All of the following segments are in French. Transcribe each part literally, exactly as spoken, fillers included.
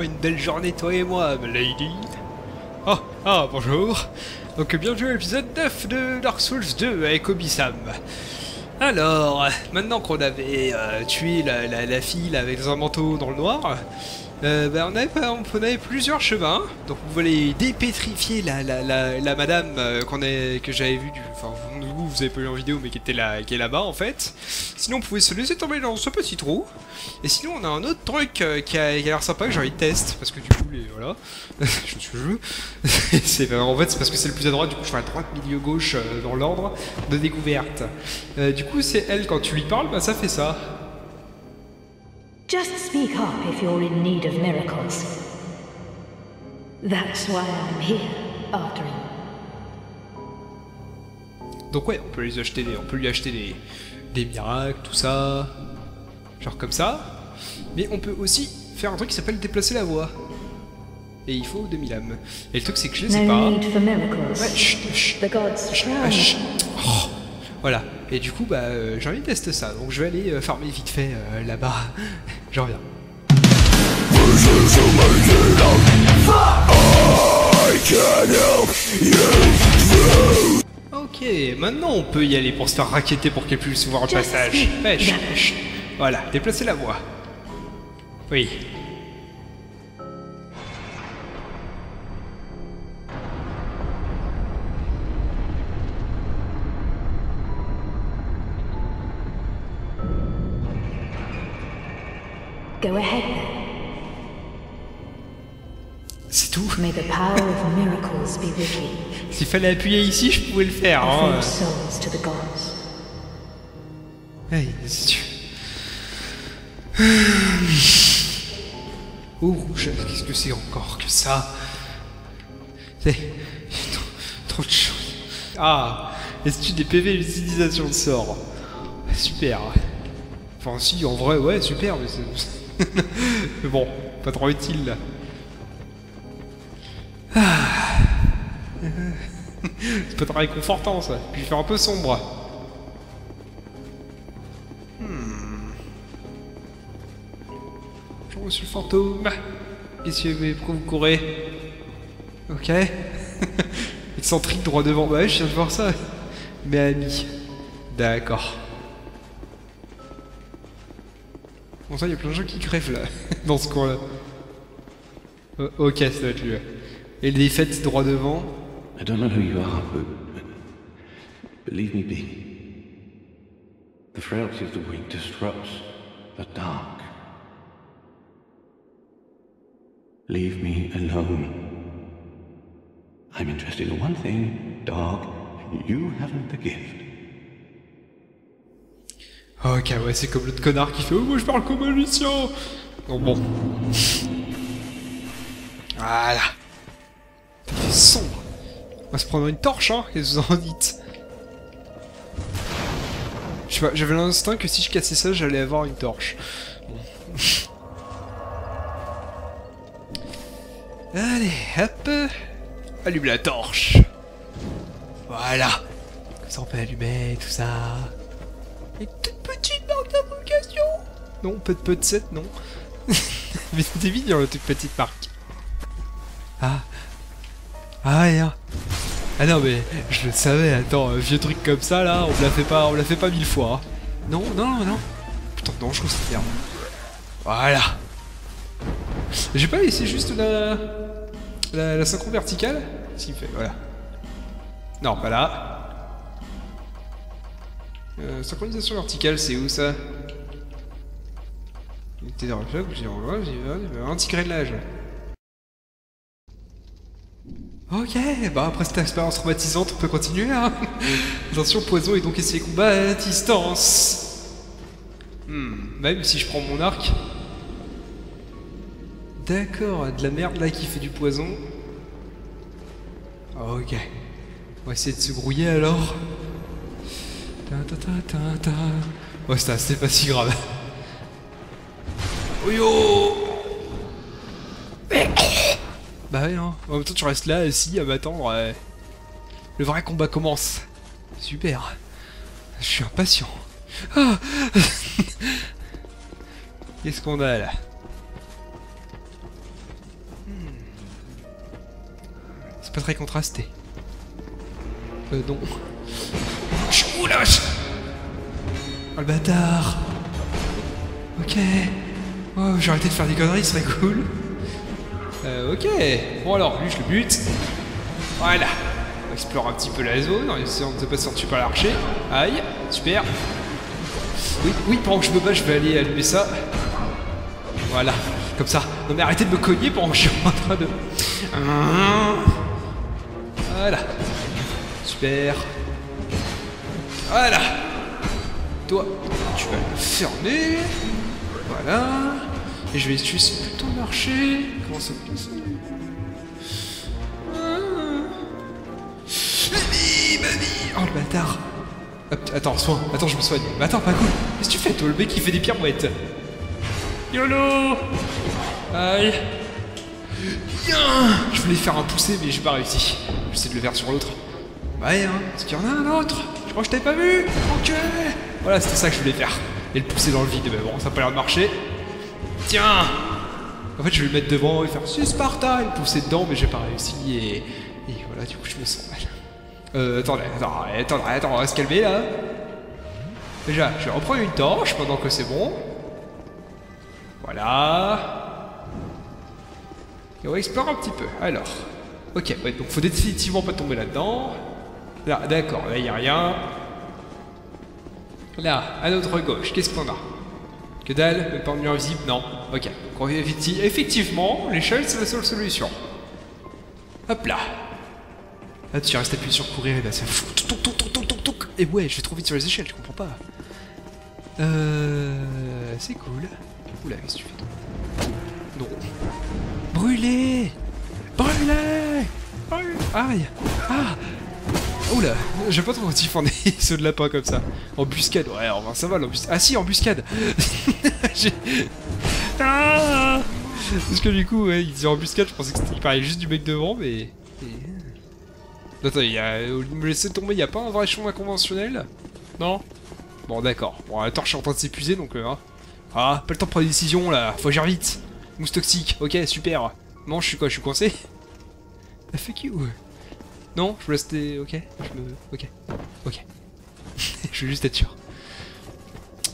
aurons une belle journée, toi et moi, lady. Oh, ah, bonjour. Donc, bienvenue à l'épisode neuf de Dark Souls deux avec Obi-Sam. Alors, maintenant qu'on avait euh, tué la, la, la fille là, avec un manteau dans le noir, euh, bah, on, avait, on avait plusieurs chemins. Donc, on va aller dépétrifier la, la, la, la madame euh, qu'on est, que j'avais vue du... Enfin, vous, vous avez pas eu en vidéo, mais qui était là, qui est là-bas, en fait. Sinon, on pouvait se laisser tomber dans ce petit trou. Et sinon, on a un autre truc euh, qui a, qui a l'air sympa, que j'ai envie de tester, parce que du coup, les, voilà, je suis jeu. En fait, c'est parce que c'est le plus à droite, du coup, je fais à droite, milieu, gauche, euh, dans l'ordre de découverte. Euh, du coup, c'est elle, quand tu lui parles, bah, ça fait ça. Just speak up if you're in need of miracles. That's why I'm here, after all. Donc ouais, on peut les acheter, on peut lui acheter des, des miracles, tout ça, genre comme ça. Mais on peut aussi faire un truc qui s'appelle déplacer la voix. Et il faut deux mille âmes. Et le truc c'est que je les ai pas. Ouais, chut, chut, chut, chut. Oh, voilà. Et du coup, bah, euh, j'ai envie de tester ça. Donc je vais aller euh, farmer vite fait euh, là-bas. Je reviens. Ok, maintenant on peut y aller pour se faire raqueter pour qu'elle puisse voir le passage. Pêche, pêche. Voilà, déplacez la voix. Oui. Go ahead. C'est tout. May the power of miracles be with you. S'il fallait appuyer ici, je pouvais le faire. Hein. Hey, oh, qu'est-ce que c'est encore que ça? C'est trop, trop de choses. Ah, est-ce que tu des P V l'utilisation de sort? Super. Enfin, si, en vrai, ouais, super, mais c'est. Mais bon, pas trop utile là. Ah. C'est pas très réconfortant ça, puis il fait un peu sombre. Hmm. Je suis le fantôme. Messieurs, mais pourquoi vous courez? Ok. Excentrique droit devant. Bah, je cherche voir ça. Mes amis. D'accord. Bon, ça, il y a plein de gens qui crèvent là, dans ce coin là. O ok, ça doit être lui. Et les fêtes droit devant. I don't know who you are, but leave me be. The frailty of the weak disrupts the dark. Leave me alone. I'm interested in one thing, dark. You haven't the gift. Ok, ouais, c'est comme l'autre connard qui fait « Oh, moi je parle comme un magicien !» Non, bon. Voilà. Ça fait sombre. On va se prendre une torche, hein, qu'est-ce que vous en dites? Je sais pas, j'avais l'instinct que si je cassais ça, j'allais avoir une torche. Bon. Allez, hop! Allume la torche! Voilà! Comme ça on peut allumer, tout ça. Et toute petite marque d'invocation! Non, peu de peu de sept, non. Mais c'était vide, la toute petite marque. Ah! Ah, et ah. Ah non mais je le savais, attends, un vieux truc comme ça là, on me la fait pas, on me la fait pas mille fois. Hein. Non, non, non. Putain, non, je trouve ça merde. Voilà. J'ai pas laissé juste la... la, la synchro verticale. S'il fait, voilà. Non, pas là. Euh, synchronisation verticale, c'est où ça? Il était dans le club, j'ai un petit réglage. Ok, bah après cette expérience traumatisante, on peut continuer, hein. Attention, poison et donc essayer combat à distance. Hmm, même si je prends mon arc. D'accord, de la merde là qui fait du poison. Ok. On va essayer de se grouiller alors. Ouais, ça, c'est pas si grave. Oh yo! Bah ouais, hein. En même temps, tu restes là, assis, à m'attendre. Euh... Le vrai combat commence. Super. Je suis impatient. Ah. Qu'est-ce qu'on a, là? C'est pas très contrasté. Euh, non. Ouh la vache! Oh le bâtard! Ok. Oh, j'ai arrêté de faire des conneries, ce serait cool. Euh, ok. Bon alors, lui je le bute. Voilà. On explore un petit peu la zone en essayant de ne pas se sortir par l'archer. Aïe, super. Oui, oui, pendant que je me bats, je vais aller allumer ça. Voilà, comme ça. Non mais arrêtez de me cogner pendant que je suis en train de... Voilà. Super. Voilà. Toi, tu vas le fermer. Voilà. Et je vais tuer ce putain de marché. Comment ça se passe? Mamie, mamie. Oh le bâtard. Attends, soin. Attends, je me soigne. Mais attends, pas cool. Qu'est-ce que tu fais, toi, le mec qui fait des pirouettes? YOLO! Aïe! Je voulais faire un poussé, mais j'ai pas réussi. J'essaie de le faire sur l'autre. Ouais, hein, parce qu'il y en a un autre! Je crois que je t'avais pas vu! Ok! Voilà, c'était ça que je voulais faire. Et le pousser dans le vide, mais bon, ça a pas l'air de marcher. Tiens! En fait, je vais le mettre devant et faire c'est Sparta! Et le pousser dedans, mais j'ai pas réussi. Et... et voilà, du coup, je me sens mal. Euh, attendez, attendez, attendez, attendez, on va se calmer là. Déjà, je vais reprendre une torche pendant que c'est bon. Voilà. Et on va explorer un petit peu. Alors. Ok, ouais, donc faut définitivement pas tomber là-dedans. Là, d'accord, là il n'y a rien. Là, à notre gauche, qu'est-ce qu'on a? Que dalle, le mur visible, non. Ok, donc on va effectivement, l'échelle c'est la seule solution. Hop là. Là, tu restes appuyé sur courir et bah ça... Et ouais, je vais trop vite sur les échelles, je comprends pas. Euh... C'est cool. Oula, qu'est-ce que tu fais? Non. Brûler! Brûler! Aïe! Ah! Oula! J'aime pas trop quand ils font des sauts de lapin comme ça. Embuscade, ouais, enfin ça va l'embuscade. Ah si, embuscade! Ah! Parce que du coup, ouais, il disait embuscade, je pensais qu'il parlait juste du mec devant, mais... Attends, il y a... me laisser tomber, il n'y a pas un vrai chemin conventionnel? Non? Bon, d'accord. Bon, la torche est en train de s'épuiser, donc... Hein. Ah, pas le temps de prendre des décisions, là. Faut agir vite. Mousse toxique. Ok, super. Non, je suis quoi? Je suis coincé? Ah, fuck you. Non, je veux rester... Ok, je me... Ok. Ok. Je veux juste être sûr.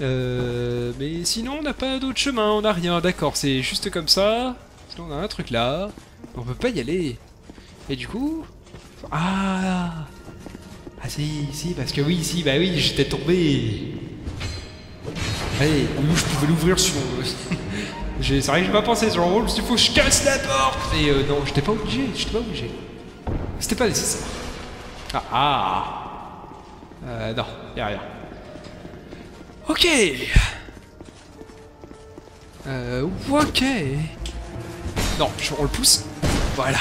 Euh... Mais sinon, on n'a pas d'autre chemin, on n'a rien. D'accord, c'est juste comme ça. Sinon, on a un truc là. On peut pas y aller. Et du coup... Ah, ah si, si, parce que oui, si, bah oui, j'étais tombé. Allez, où je pouvais l'ouvrir sur... C'est vrai que j'ai pas pensé sur le rôle, il faut que je casse la porte. Et euh, non, j'étais pas obligé, j'étais pas obligé. C'était pas nécessaire. Ah, ah. Euh, non, y'a rien. Ok. Euh, ok. Non, on le pousse. Voilà.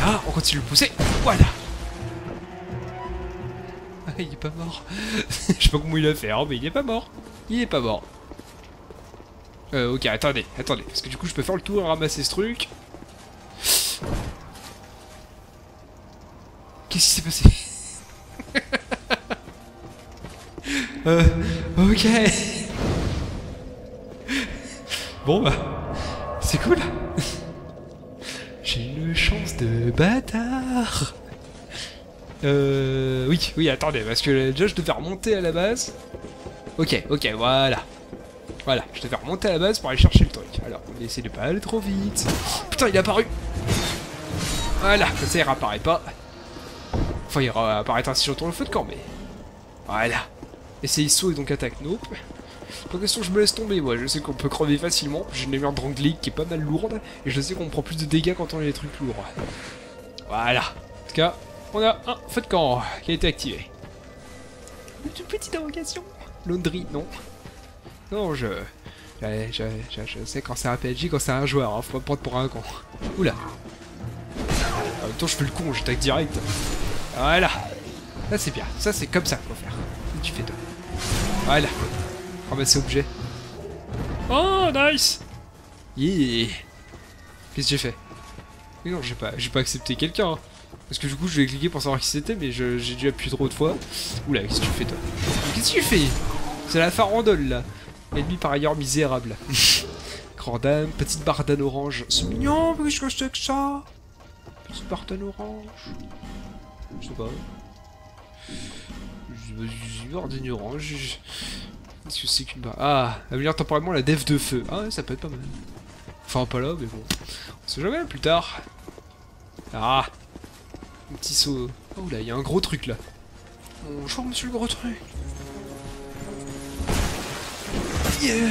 Voilà, on continue de le pousser, voilà. Ah, il est pas mort. Je sais pas comment il a fait, hein, mais il est pas mort. Il est pas mort. Euh, ok, attendez, attendez. Parce que du coup, je peux faire le tour et ramasser ce truc. Qu'est-ce qui s'est passé? euh, ok. Bon, bah, c'est cool. J'ai une chance de bâtard. Euh... Oui, oui, attendez, parce que déjà je devais remonter à la base. Ok, ok, voilà. Voilà, je devais remonter à la base pour aller chercher le truc. Alors, on essaie de pas aller trop vite. Putain, il est apparu. Voilà, comme ça il réapparaît pas. Enfin, il réapparaîtra si je retourne le feu de camp, mais... Voilà. Essayez saut et donc attaque, nope. Pas question, je me laisse tomber, moi. Je sais qu'on peut crever facilement. J'ai une armure Drangleic qui est pas mal lourde. Et je sais qu'on prend plus de dégâts quand on a des trucs lourds. Voilà. En tout cas, on a un feu de camp qui a été activé. Une petite invocation. Laundry, non. Non, je... Je, je, je, je sais quand c'est un P N J, quand c'est un joueur. Hein. Faut pas me prendre pour un con. Oula. En même temps, je fais le con, j'attaque direct. Voilà. Ça, c'est bien. Ça, c'est comme ça qu'il faut faire. Tu fais toi. Voilà. Ramasser objet. Oh, nice! Yeah! Qu'est-ce que j'ai fait? Mais non, j'ai pas, j'ai pas accepté quelqu'un. Hein. Parce que du coup, je vais cliquer pour savoir qui c'était, mais j'ai dû appuyer trop de fois. Oula, qu'est-ce que tu fais, toi? Qu'est-ce que tu fais? C'est la farandole, là. Ennemi par ailleurs misérable. Grande dame, petite bardane orange. C'est mignon, mais qu'est-ce que c'est que ça? Spartan orange. Je sais pas. Ordine orange. Qu'est-ce que c'est qu'une barre? Ah, améliorer temporairement la def de feu. Ah ouais, ça peut être pas mal. Enfin, pas là, mais bon. On sait jamais, plus tard. Ah, un petit saut. Oh là, il y a un gros truc là. Bonjour, monsieur le gros truc. Yeah.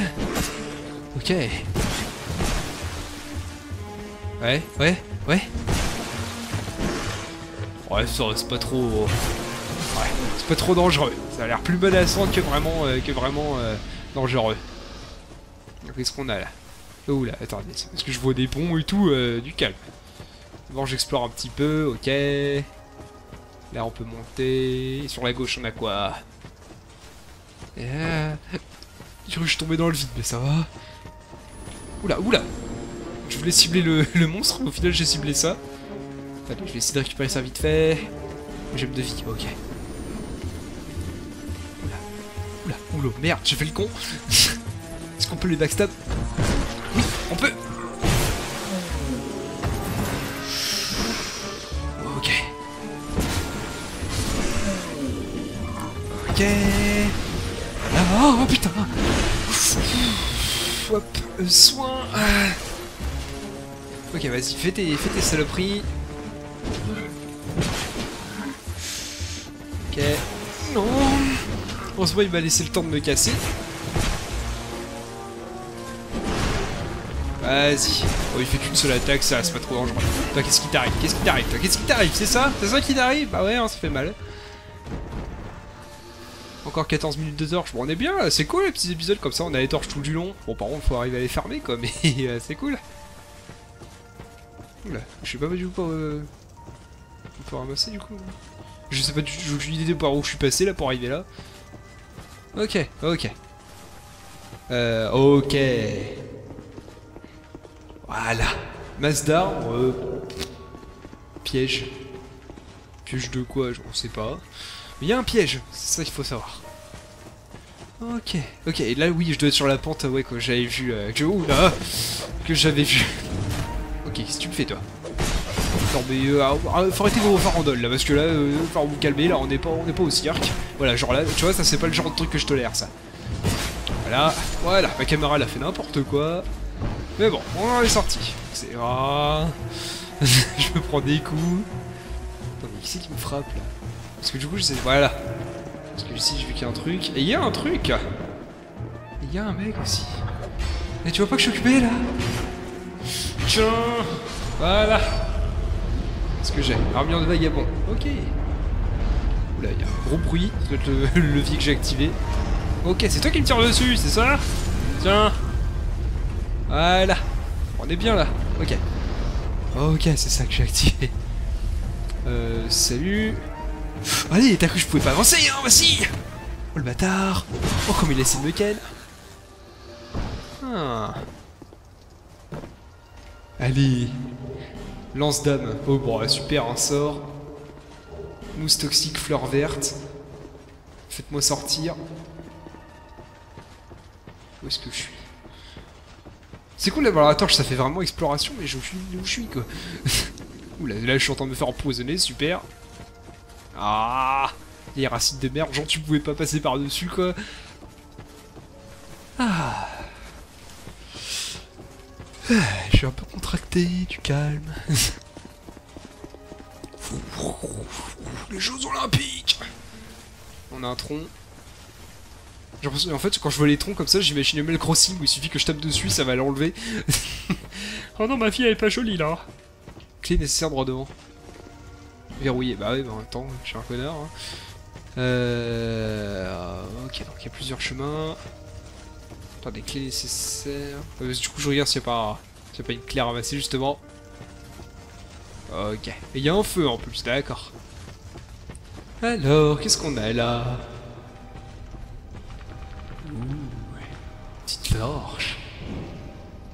Ok. Ouais, ouais, ouais. Ouais, ça reste pas trop... Ouais, c'est pas trop dangereux. Ça a l'air plus menaçant que vraiment, euh, que vraiment euh, dangereux. Qu'est-ce qu'on a là? Oh là, attendez. Est-ce que je vois des ponts et tout? euh, Du calme. D'abord j'explore un petit peu, ok. Là on peut monter. Et sur la gauche on a quoi? Yeah. J'ai cru que je tombais dans le vide, mais ça va. Oula, oula. Je voulais cibler le, le monstre, mais au final j'ai ciblé ça. Attends, je vais essayer de récupérer ça vite fait. J'aime de vie, ok. Oula, oula, oula, merde, j'ai fait le con. Est-ce qu'on peut les backstab? Oui, on peut. Ok. Ok. Ah, oh putain. Ouf. Hop, euh, soin. Ok, vas-y, fais tes, fais tes saloperies. Ok. Non. Heureusement, il m'a laissé le temps de me casser. Vas-y. Oh, il fait qu'une seule attaque, ça, c'est pas trop dangereux. Toi, qu'est-ce qui t'arrive? Qu'est-ce qui t'arrive? Toi, qu'est-ce qui t'arrive? C'est ça? C'est ça qui t'arrive? Bah ouais, on s'est fait mal. Encore quatorze minutes de torche. Bon, on est bien, c'est cool les petits épisodes comme ça, on a les torches tout du long. Bon, par contre, faut arriver à les fermer, quoi, mais euh, c'est cool. Oula, je sais pas du tout pour... Euh... On peut ramasser du coup. Je sais pas du tout, j'ai aucune idée de par où je suis passé là pour arriver là. Ok, ok. Euh, ok. Voilà. Masse d'arbres. Euh... Piège. Piège de quoi? On sait pas. Mais il y a un piège, c'est ça qu'il faut savoir. Ok, ok, et là oui, je dois être sur la pente, ouais, que j'avais vu, euh, que oula, que j'avais vu. Ok, qu'est-ce que tu me fais toi? Non mais, euh, faut arrêter vos farandoles là, parce que là, euh, faut vous calmer, là, on n'est pas, on n'est pas au cirque. Voilà, genre là, tu vois, ça c'est pas le genre de truc que je tolère, ça. Voilà, voilà, ma caméra elle a fait n'importe quoi. Mais bon, on en est sorti. C'est rare. Je me prends des coups. Attends, mais qui c'est qui me frappe là? Parce que du coup je sais... Voilà. Parce que ici j'ai vu qu'il y a un truc. Et il y a un truc. Il y a un mec aussi. Et tu vois pas que je suis occupé là? Tiens. Voilà. Qu'est-ce que j'ai? Armure de vagabond. Ok. Oula, il y a un gros bruit. Ça doit être le levier que j'ai activé. Ok, c'est toi qui me tire dessus, c'est ça? Tiens. Voilà. On est bien là. Ok. Ok, c'est ça que j'ai activé. Euh... Salut. Allez, t'as cru que je pouvais pas avancer, hein, vas-y. Oh le bâtard. Oh comme il essaie de me ken. Ah. Allez. Lance dame. Oh bon, super, un sort. Mousse toxique, fleur verte. Faites-moi sortir. Où est-ce que je suis? C'est cool d'avoir la torche, ça fait vraiment exploration, mais je suis où je suis quoi. Oula, là, là je suis en train de me faire empoisonner, super. Ah, les racines de merde, genre tu pouvais pas passer par-dessus quoi. Ah. Ah, je suis un peu contracté, du calme. Les Jeux Olympiques. On a un tronc. J'ai l'impression, en fait, quand je vois les troncs comme ça, j'imagine même le crossing où il suffit que je tape dessus, ça va l'enlever. Oh non, ma fille elle est pas jolie là. Clé nécessaire droit devant. Verrouillé, bah ouais, bah en même temps, je suis un connard. Hein. Euh... Ok, donc il y a plusieurs chemins. Attends, des clés nécessaires. Euh, du coup, je regarde s'il n'y a pas, s'il y a pas une clé à ramasser, justement. Ok. Et il y a un feu en plus, d'accord. Alors, qu'est-ce qu'on a là? Ouh, petite torche.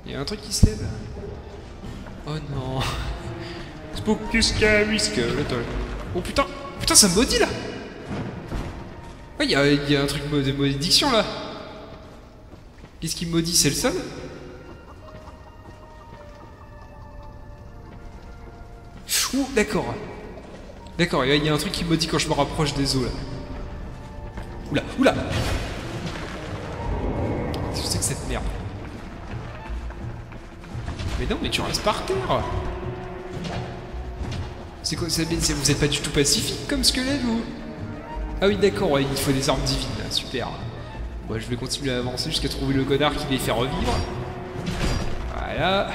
Il y a un truc qui se lève là. Oh non. Oh putain, putain ça me maudit là. Ouais, y a, y a un truc de malédiction là. Qu'est-ce qui me maudit? C'est le seul? Ouh, d'accord. D'accord, il y, y a un truc qui me dit quand je me rapproche des eaux là. Oula, oula. Je sais que cette merde. Mais non, mais tu restes par terre. C'est quoi, ça, vous êtes pas du tout pacifique comme squelette, vous? Ah oui, d'accord, ouais, il faut des armes divines, là, super. Bon, je vais continuer à avancer jusqu'à trouver le connard qui les fait revivre. Voilà.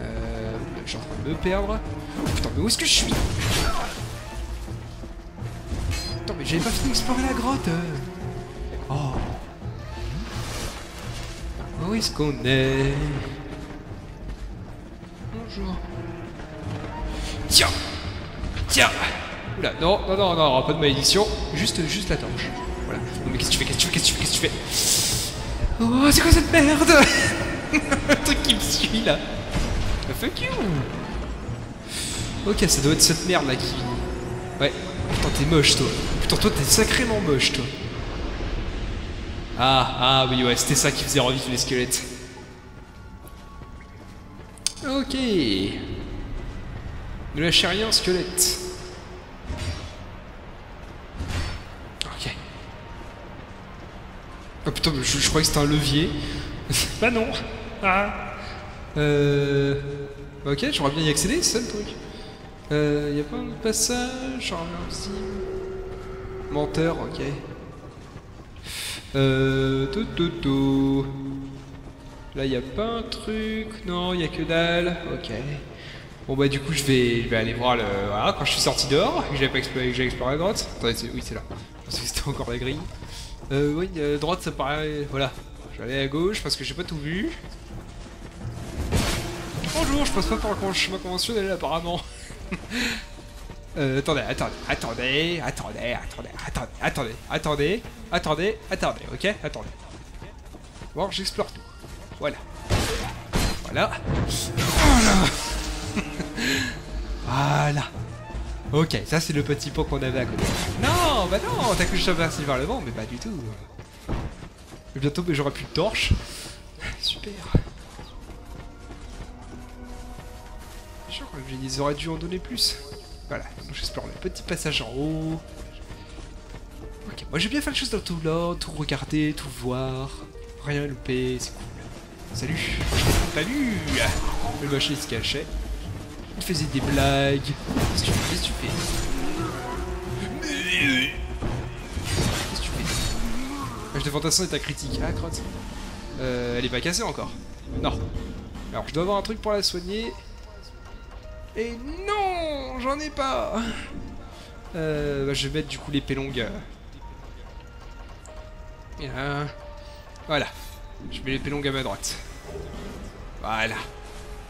Euh, je suis en train de me perdre. Oh, putain, mais où est-ce que je suis? Attends, mais j'avais pas fini d'explorer la grotte. Oh. Où est-ce qu'on est? Bonjour. Tiens! Tiens! Oula, non, non, non, non, pas de malédiction. Juste, juste la torche. Voilà. Non, mais qu'est-ce que tu fais? Qu'est-ce que tu fais? Qu'est-ce que tu fais? Qu'est-ce que tu fais? Oh, c'est quoi cette merde? Le truc qui me suit là. Fuck you! Ok, ça doit être cette merde là qui. Ouais. Putain, t'es moche toi. Putain, toi, t'es sacrément moche toi. Ah, ah, oui, ouais, c'était ça qui faisait revivre les squelettes. Ok. Ne lâchez rien, squelette. Ok. Oh putain, je, je croyais que c'était un levier. Bah non. Ah. Euh... Ok, j'aurais bien y accéder, c'est ça le truc. Euh... Y'a pas un passage? J'aurais bien aussi... Menteur, ok. Euh... Tout, tout, tout. Là, y'a pas un truc... Non, y'a que dalle. Ok. Bon bah du coup je vais, je vais aller voir le... Voilà, quand je suis sorti dehors, que j'avais pas exploré, que j'ai exploré la droite. Attendez, oui c'est là. Je pensais que c'était encore la grille. Euh oui, euh, droite ça paraît... Voilà. Je vais aller à gauche parce que j'ai pas tout vu. Bonjour, je passe pas par le chemin conventionnel apparemment. euh, attendez, attendez, attendez, attendez, attendez, attendez, attendez, attendez, attendez, attendez, ok, attendez. Bon, j'explore tout. Voilà. Voilà. Voilà. Voilà. Ok, ça c'est le petit pot qu'on avait à côté. Non, bah non, t'as que je traversé vers le vent, mais pas du tout. Et bientôt, mais j'aurai plus de torche. Super. Je crois que ils auraient dû en donner plus. Voilà, j'explore le petit passage en haut. Ok, moi j'ai bien fait les choses dans tout l'ordre, tout regarder, tout voir, rien louper, c'est cool. Salut. Salut. Le machin se cachait. Il faisait des blagues. Qu'est-ce que tu fais? Qu'est-ce que tu fais? Qu'est-ce que tu fais? L'âge de fantassin est ta critique. Ah, crotte. Euh, elle est pas cassée encore. Non. Alors, je dois avoir un truc pour la soigner. Et non, j'en ai pas. Euh, bah, je vais mettre du coup l'épée longue. Euh... Voilà. Je mets l'épée longue à ma droite. Voilà.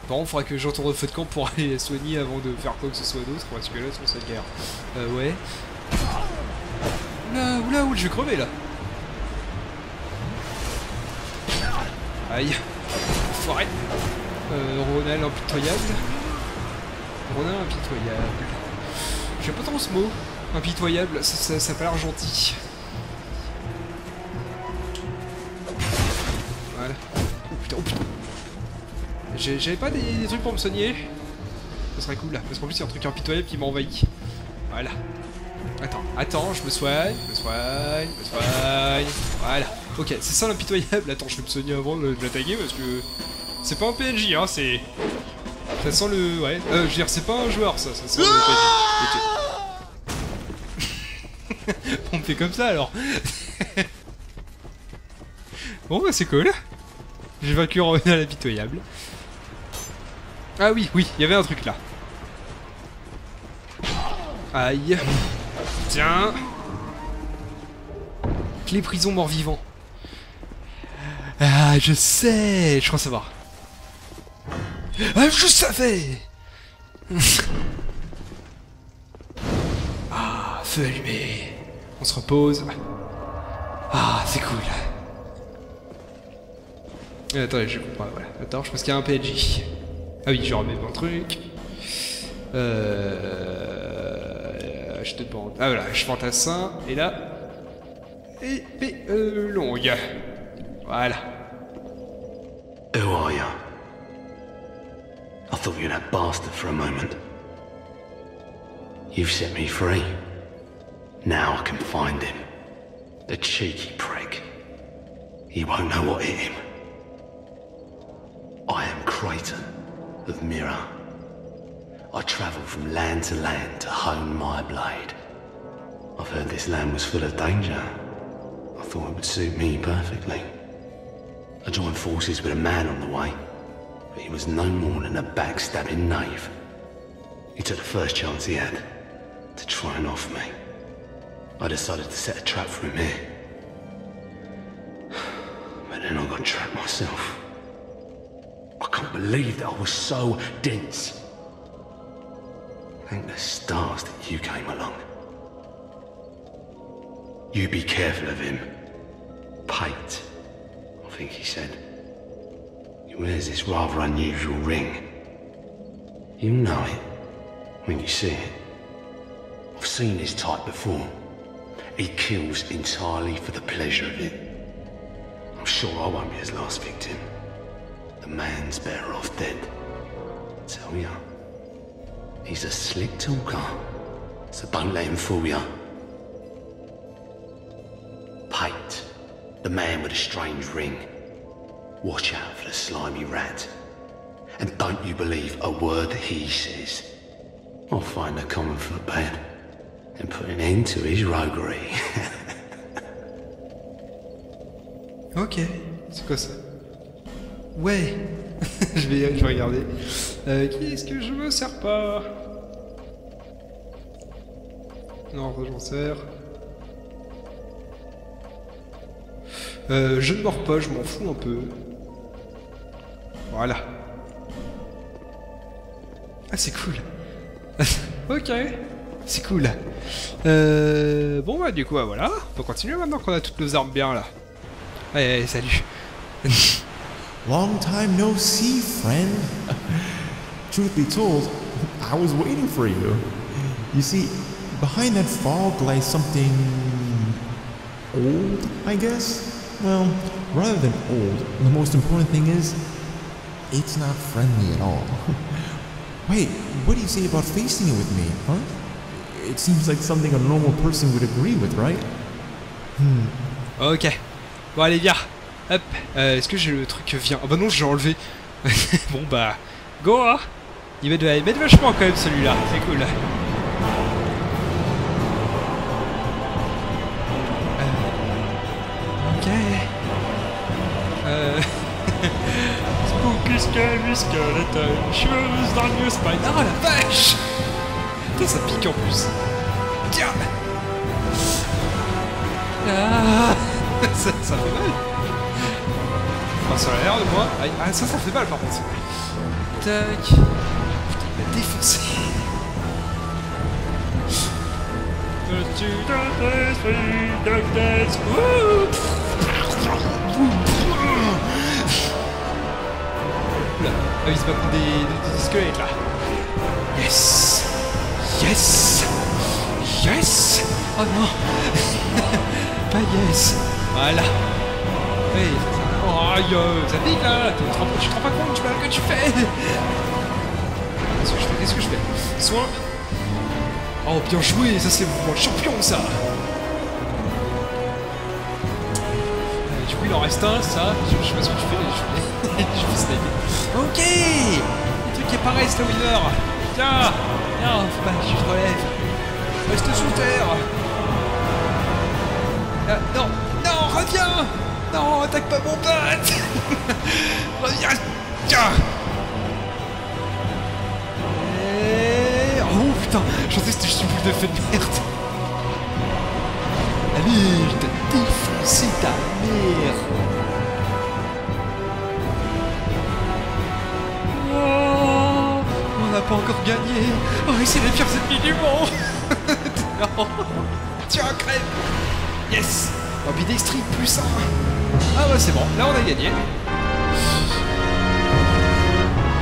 Par contre, il faudra que j'entoure le feu de camp pour aller la soigner avant de faire quoi que ce soit d'autre, parce que là, c'est ça de guerre. Euh, ouais. Oula, oula, oula, je vais crever là. Aïe. Enfoiré. Euh, Ronald impitoyable. Ronald impitoyable. J'aime pas trop ce mot. Impitoyable, ça, ça, ça a pas l'air gentil. Voilà. Oh putain, oh putain. J'avais pas des, des trucs pour me soigner. Ça serait cool là, parce qu'en plus il y a un truc impitoyable qui m'envahit. Voilà. Attends, attends, je me soigne, je me soigne, je me soigne. Voilà. Ok, c'est ça l'impitoyable. Attends, je vais me soigner avant de l'attaquer parce que... C'est pas un P N J, hein, c'est... Ça sent le... Ouais. Euh, je veux dire, c'est pas un joueur ça, ça sent le P N J. Okay. On me fait comme ça alors. Bon bah c'est cool. J'ai vaincu Ronald l'impitoyable. Ah oui, oui, il y avait un truc là. Aïe. Tiens. Clé prison mort-vivant. Ah, je sais. Je crois savoir. Ah, je savais. Ah, feu allumé. On se repose. Ah, c'est cool. Euh, attendez, je comprends. Voilà. Attends, je pense qu'il y a un P N J. Ah oui, je remets mon truc. Euh... Je te demande... Ah voilà, je fantassin. Et là... Épée euh, longue. Voilà. A warrior. I thought you'd had bastard for a moment. You've set me free. Now I can find him. The cheeky prick. He won't know what hit him. I am Creighton of Mirror. I travel from land to land to hone my blade. I've heard this land was full of danger. I thought it would suit me perfectly. I joined forces with a man on the way, but he was no more than a backstabbing knave. He took the first chance he had to try and off me. I decided to set a trap for him here. But then I got trapped myself. I can't believe that I was so dense. Thank the stars that you came along. You be careful of him. Pate, I think he said. He wears this rather unusual ring. You'll know it when you see it. I've seen his type before. He kills entirely for the pleasure of it. I'm sure I won't be his last victim. The man's better off dead. I tell ya. He's a slick talker, so don't let him fool ya. Pate, the man with a strange ring. Watch out for the slimy rat. And don't you believe a word he says. I'll find a common footpad and put an end to his roguery. Ok, c'est quoi ça? Ouais. je, vais, je vais regarder. Euh, Qu'est-ce que je me sers pas? Non, je m'en sers. Euh, je ne mords pas, je m'en fous un peu. Voilà. Ah, c'est cool. Ok, c'est cool. Euh, bon bah du coup, bah, voilà. On peut continuer maintenant qu'on a toutes nos armes bien là. Allez, allez, salut. Long time no see, friend. Truth be told, I was waiting for you. You see, behind that fog lies something old, I guess? Well, rather than old, the most important thing is, it's not friendly at all. Wait, what do you say about facing it with me, huh? It seems like something a normal person would agree with, right? Hmm. Ok. Bon, allez, gars. Hop, euh, est-ce que j'ai le truc qui vient? Ah bah non, je l'ai enlevé. Bon bah, go hein. Il met, de... Il met de vachement quand même celui-là, c'est cool. Euh... Ok. Euh... Spooky scary skeleton, shoes down your spine. Ah la vache! Putain, ça pique en plus. Tiens. Ah, ça, ça fait mal. Ça a l'air de moi. Ah, ça, ça fait mal par contre. Tac. Putain, il m'a défoncé. Oula. Ah, il se bat contre des, des, des squelettes là. Yes. Yes. Yes. Oh non. Pas yes. Voilà. Hey. Oh yo, ça pique là, tu te rends pas compte du mal que tu fais. Qu'est-ce que je fais? Qu'est-ce que je fais? Soin. Oh bien joué, ça c'est le mouvement de champion ça. euh, Du coup il en reste un, ça, je, je sais pas ce que tu fais, je, je fais sniper. Ok. Le truc est pareil, c'est le winner. Tiens, tiens, faut pas que je te relève. Reste sous terre. Ah, non, non, reviens. Non, attaque pas mon pote. Reviens. Tiens. Et... oh putain, je pensais que c'était juste une boule de feu de merde. Allez, je t'ai défoncé ta mère. Oh, on n'a pas encore gagné. Oh, c'est les pires ennemis du monde. Non. Tiens, crève. Yes. Ambidextrie plus un. Ah bah c'est bon, là on a gagné.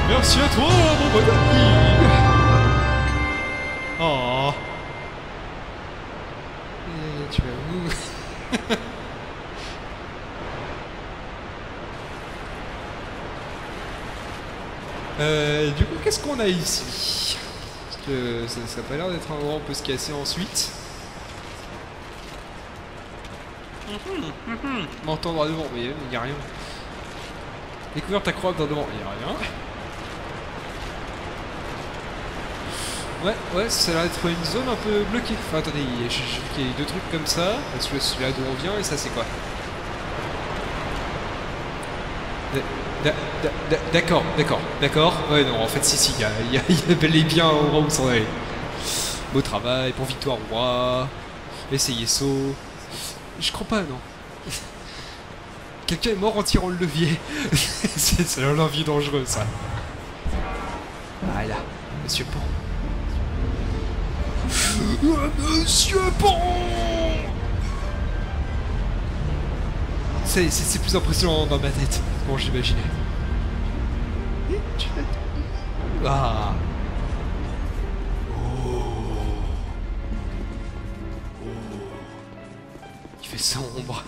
Merci à toi mon bon ami. Oh. Et tu vas où? Euh, du coup, qu'est-ce qu'on a ici? Parce que ça n'a pas l'air d'être un endroit où on peut se casser ensuite. M'entendre devant, mais il n'y a rien. Découverte accroître devant, il n'y a rien. Ouais, ouais, ça a l'air d'être une zone un peu bloquée. Enfin, attendez, j'ai vu qu'il y a deux trucs comme ça. Celui-là d'où on vient, et ça c'est quoi? D'accord, d'accord, d'accord. Ouais, non, en fait, si, si, il y a, y a bel et bien un endroit où s'en aller. Beau travail, pour victoire au roi. Essayez saut. Je crois pas, non. Quelqu'un est mort en tirant le levier. C'est un levier dangereux, ça. Voilà, Monsieur Pont. Monsieur Pont! C'est plus impressionnant dans ma tête. Bon, j'imaginais. Ah! Sombre.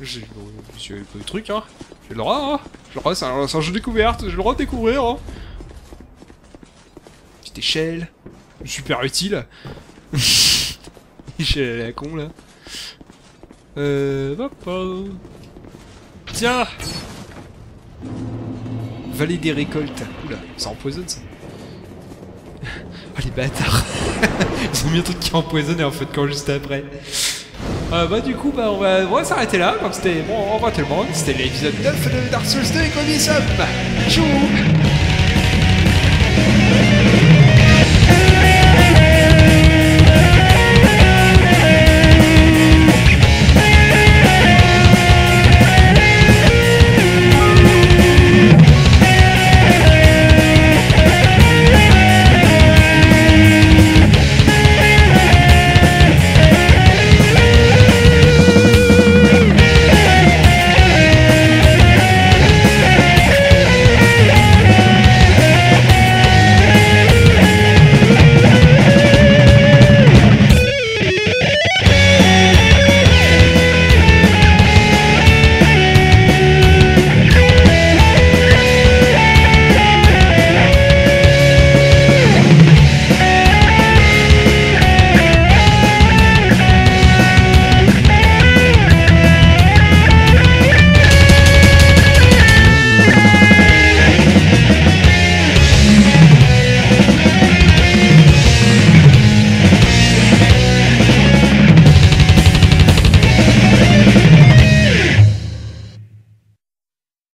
J'ai le monsieur le petit truc, hein. J'ai le droit, hein. J'ai le droit, c'est un, un jeu découverte, j'ai le droit de découvrir, hein. Petite échelle. Super utile. Échelle à la con, là. Euh... Hop. Tiens. Vallée des récoltes. Oula, ça empoisonne, ça. Oh, les bâtards. Ils ont mis un truc qui empoisonne et en fait quand juste après. Euh, bah du coup bah on va, on va s'arrêter là, comme c'était bon, on va tellement, c'était l'épisode neuf de Dark Souls deux avec Obi-Sam. Tchou.